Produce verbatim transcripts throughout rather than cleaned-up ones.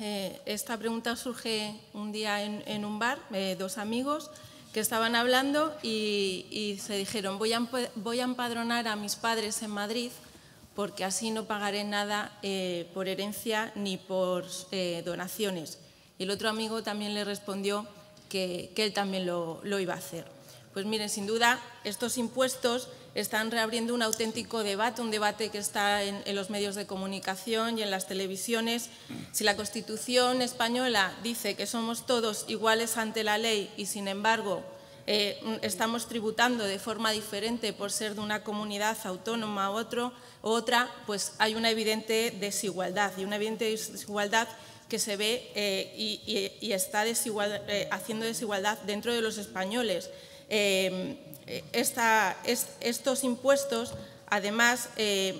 Eh, esta pregunta surge un día en, en un bar, eh, dos amigos que estaban hablando y, y se dijeron voy a, voy a empadronar a mis padres en Madrid porque así no pagaré nada eh, por herencia ni por eh, donaciones. Y el otro amigo también le respondió que, que él también lo, lo iba a hacer. Pues miren, sin duda, estos impuestos están reabriendo un auténtico debate, un debate que está en, en los medios de comunicación y en las televisiones. Si la Constitución española dice que somos todos iguales ante la ley y, sin embargo, eh, estamos tributando de forma diferente por ser de una comunidad autónoma u otro, otra, pues hay una evidente desigualdad y una evidente desigualdad que se ve eh, y, y, y está desigual, eh, haciendo desigualdad dentro de los españoles. Eh, esta, es, estos impuestos, además, eh,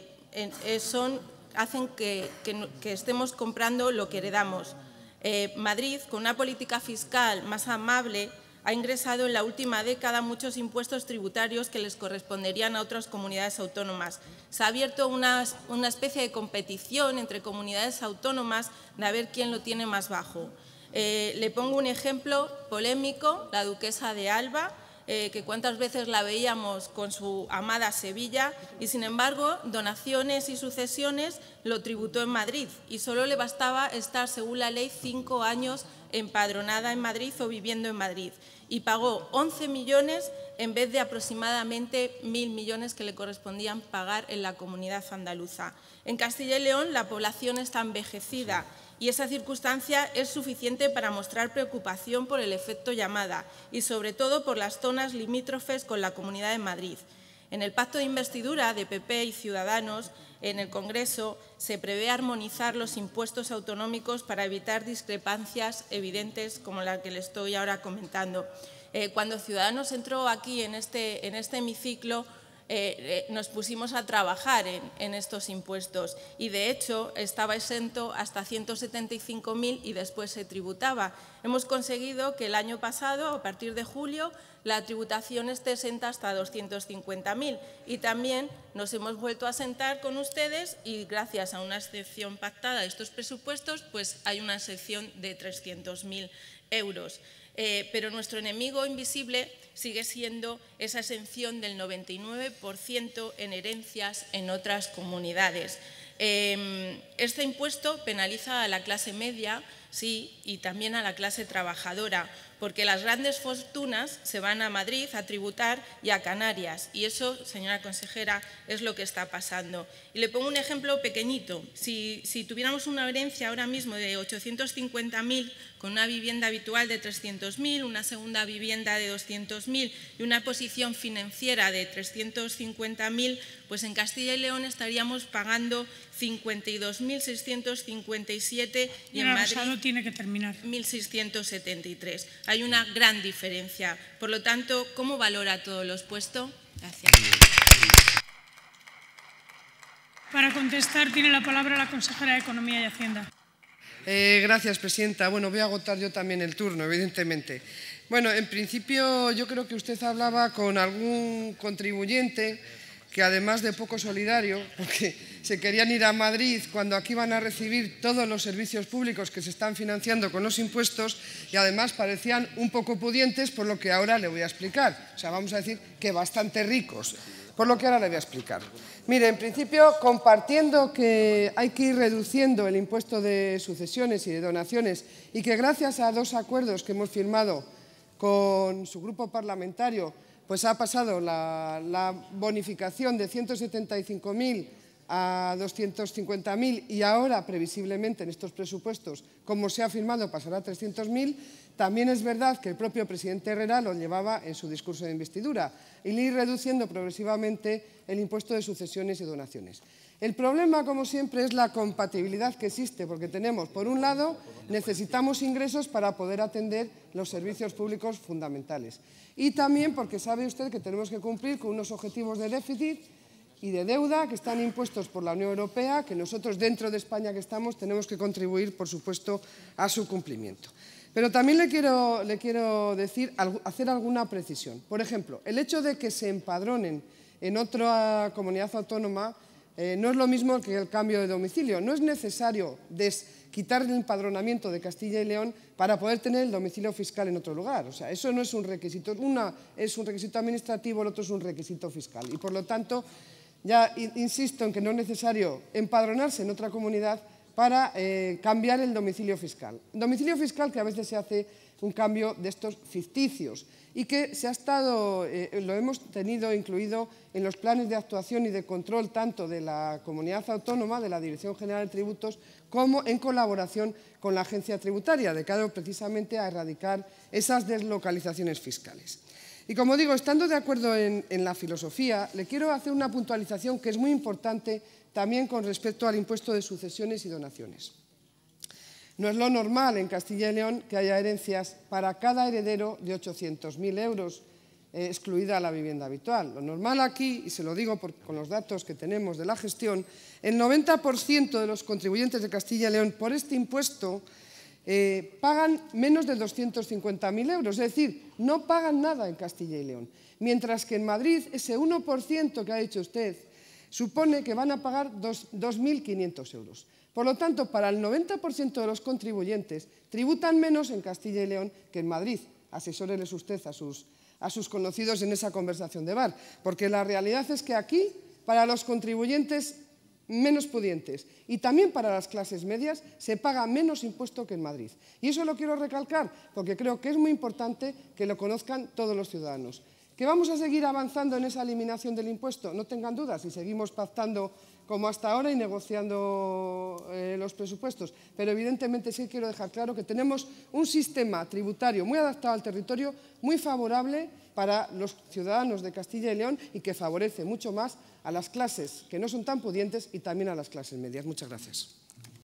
son, hacen que, que, que estemos comprando lo que heredamos. Eh, Madrid, con una política fiscal más amable, ha ingresado en la última década muchos impuestos tributarios que les corresponderían a otras comunidades autónomas. Se ha abierto una, una especie de competición entre comunidades autónomas de a ver quién lo tiene más bajo. Eh, le pongo un ejemplo polémico, la duquesa de Alba, Eh, que cuántas veces la veíamos con su amada Sevilla y, sin embargo, donaciones y sucesiones lo tributó en Madrid y solo le bastaba estar, según la ley, cinco años empadronada en Madrid o viviendo en Madrid y pagó once millones en vez de aproximadamente mil millones que le correspondían pagar en la comunidad andaluza. En Castilla y León la población está envejecida y esa circunstancia es suficiente para mostrar preocupación por el efecto llamada y, sobre todo, por las zonas limítrofes con la Comunidad de Madrid. En el pacto de investidura de P P y Ciudadanos, en el Congreso, se prevé armonizar los impuestos autonómicos para evitar discrepancias evidentes como la que le estoy ahora comentando. Eh, cuando Ciudadanos entró aquí, en este, en este hemiciclo, Eh, eh, nos pusimos a trabajar en, en estos impuestos y, de hecho, estaba exento hasta ciento setenta y cinco mil y después se tributaba. Hemos conseguido que el año pasado, a partir de julio, la tributación esté exenta hasta doscientos cincuenta mil y también nos hemos vuelto a sentar con ustedes y, gracias a una excepción pactada de estos presupuestos, pues hay una excepción de trescientos mil euros. Eh, pero nuestro enemigo invisible sigue siendo esa exención del noventa y nueve por ciento en herencias en otras comunidades. Eh, este impuesto penaliza a la clase media, sí, y también a la clase trabajadora, porque las grandes fortunas se van a Madrid a tributar y a Canarias, y eso, señora consejera, es lo que está pasando. Y le pongo un ejemplo pequeñito. Si, si tuviéramos una herencia ahora mismo de ochocientos cincuenta mil con una vivienda habitual de trescientos mil, una segunda vivienda de doscientos mil y una posición financiera de trescientos cincuenta mil, pues en Castilla y León estaríamos pagando cincuenta y dos mil seiscientos cincuenta y siete y en Madrid mil seiscientos setenta y tres. Hay una gran diferencia. Por lo tanto, ¿cómo valora todo lo expuesto? Gracias. Para contestar tiene la palabra la consejera de Economía y Hacienda. Eh, gracias, presidenta. Bueno, voy a agotar yo también el turno, evidentemente. Bueno, en principio yo creo que usted hablaba con algún contribuyente que, además de poco solidario, porque se querían ir a Madrid cuando aquí van a recibir todos los servicios públicos que se están financiando con los impuestos y, además, parecían un poco pudientes, por lo que ahora le voy a explicar. O sea, vamos a decir que bastante ricos, por lo que ahora le voy a explicar. Mire, en principio, compartiendo que hay que ir reduciendo el impuesto de sucesiones y de donaciones y que, gracias a dos acuerdos que hemos firmado con su grupo parlamentario, pues ha pasado la, la bonificación de ciento setenta y cinco mil a doscientos cincuenta mil y ahora, previsiblemente, en estos presupuestos, como se ha firmado, pasará a trescientos mil. También es verdad que el propio presidente Herrera lo llevaba en su discurso de investidura, y le ir reduciendo progresivamente el impuesto de sucesiones y donaciones. El problema, como siempre, es la compatibilidad que existe, porque tenemos, por un lado, necesitamos ingresos para poder atender los servicios públicos fundamentales. Y también porque sabe usted que tenemos que cumplir con unos objetivos de déficit y de deuda que están impuestos por la Unión Europea, que nosotros, dentro de España que estamos, tenemos que contribuir, por supuesto, a su cumplimiento. Pero también le quiero, le quiero decir, hacer alguna precisión. Por ejemplo, el hecho de que se empadronen en otra comunidad autónoma eh, no es lo mismo que el cambio de domicilio. No es necesario des, quitar el empadronamiento de Castilla y León para poder tener el domicilio fiscal en otro lugar. O sea, eso no es un requisito. Una es un requisito administrativo, el otro es un requisito fiscal. Y por lo tanto, ya insisto en que no es necesario empadronarse en otra comunidad para eh, cambiar el domicilio fiscal. Domicilio fiscal que a veces se hace un cambio de estos ficticios y que se ha estado, eh, lo hemos tenido incluido en los planes de actuación y de control tanto de la comunidad autónoma, de la Dirección General de Tributos, como en colaboración con la Agencia Tributaria, de cara precisamente a erradicar esas deslocalizaciones fiscales. Y como digo, estando de acuerdo en, en la filosofía, le quiero hacer una puntualización que es muy importante también con respecto al impuesto de sucesiones y donaciones. No es lo normal en Castilla y León que haya herencias para cada heredero de ochocientos mil euros, eh, excluida la vivienda habitual. Lo normal aquí, y se lo digo por, con los datos que tenemos de la gestión, el noventa por ciento de los contribuyentes de Castilla y León por este impuesto eh, pagan menos de doscientos cincuenta mil euros, es decir, no pagan nada en Castilla y León. Mientras que en Madrid ese uno por ciento que ha dicho usted supone que van a pagar dos mil quinientos euros. Por lo tanto, para el noventa por ciento de los contribuyentes tributan menos en Castilla y León que en Madrid. Asesóreles usted a sus, a sus conocidos en esa conversación de bar, porque la realidad es que aquí, para los contribuyentes menos pudientes y también para las clases medias, se paga menos impuesto que en Madrid. Y eso lo quiero recalcar porque creo que es muy importante que lo conozcan todos los ciudadanos. ¿Que vamos a seguir avanzando en esa eliminación del impuesto? No tengan dudas, si seguimos pactando como hasta ahora y negociando eh, los presupuestos. Pero evidentemente sí quiero dejar claro que tenemos un sistema tributario muy adaptado al territorio, muy favorable para los ciudadanos de Castilla y León y que favorece mucho más a las clases que no son tan pudientes y también a las clases medias. Muchas gracias.